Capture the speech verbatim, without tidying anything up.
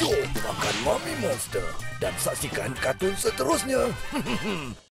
Jom makan Mommy Monster dan saksikan kartun seterusnya.